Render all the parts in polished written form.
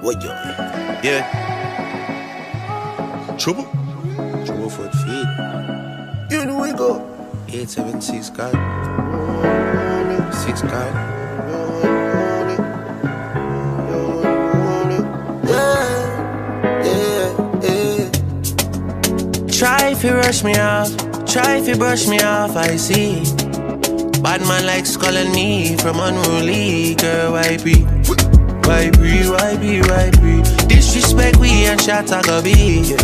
What you? Yeah. Trouble? Trouble for the feet. You know we go. 876 guy. 6 guy. Yeah, yeah, yeah. Try if you rush me off. Try if you brush me off, I see. Bad man likes calling me from unruly. Girl, I be. Why be disrespect we and shatter go be, yeah.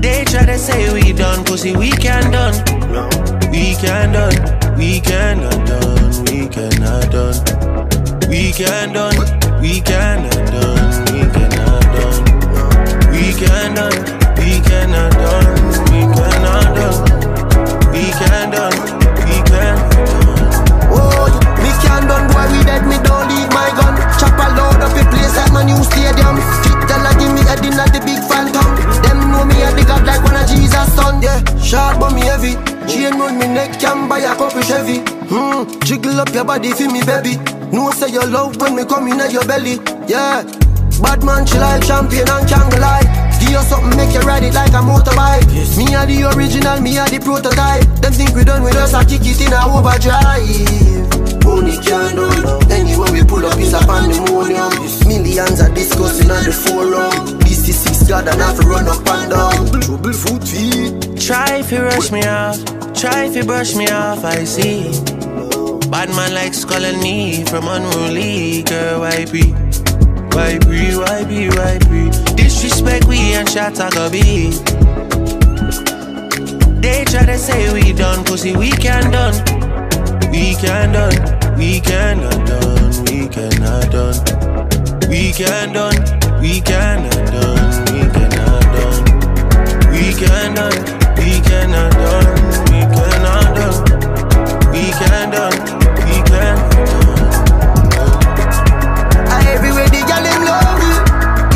They try to say we done, pussy we can done. No. We can done. Oh, we can done, boy, we beg me don't leave my gun. Chop a load up your place at my new stadium. Fit tell I give me a dinner the big phantom. Them know me a the god like one of Jesus' son. Yeah, sharp but me heavy. Chain on me neck can buy a couple Chevy. Jiggle up your body for me, baby. No say your love when me come in at your belly. Yeah, bad man chill like champagne and jungle light. Give you something, make you ride it like a motorbike. Yes. Me are the original, me are the prototype. Them think we done with us, I kick it in a overdrive. Only can do it. Anywhere we pull up is a pandemonium. Millions are discussing on the forum. This is his god and have to run up and down. Trouble foot feet. Try if you rush me off. Try if you brush me off, I see. Bad man likes calling me from unruly. Girl, I be. Why be disrespect we and shatter go be. They try to say we done, pussy we can done. We can done. Everywhere the gal in love you.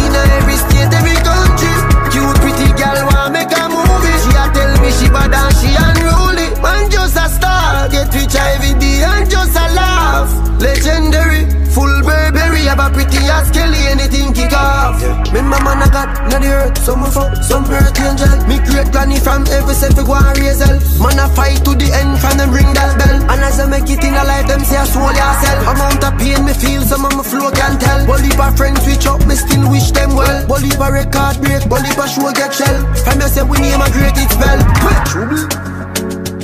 In every state, every country. Cute pretty gal wanna make a movie. She a tell me she bad and she unruly. Man just a star, get rich IVD and just a laugh. Legendary, full Burberry, have a pretty ass Kelly, anything kick off. Me mama na got na the earth, some fuck, some earth angel. Me great granny from every self go and raise hell. Man a fight to the end from them ring that bell. And as I make it in a life, them say I sold yourself. Amount of pain me feel, some of my flow can tell. Bolivar friends switch up, me still wish them well. Bolivar record break, Bolivar show get shell. From yourself we name a great it spell.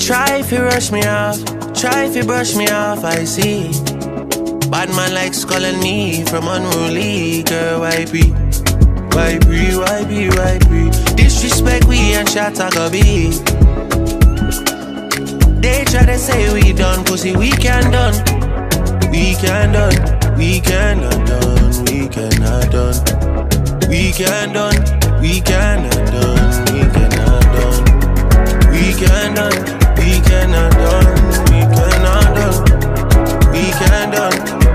Try if you rush me off, try if you brush me off, I see. Bad man likes calling me from unruly. Girl, why be disrespect we and shatter go be. They try to say we done, pussy we can done. We can done.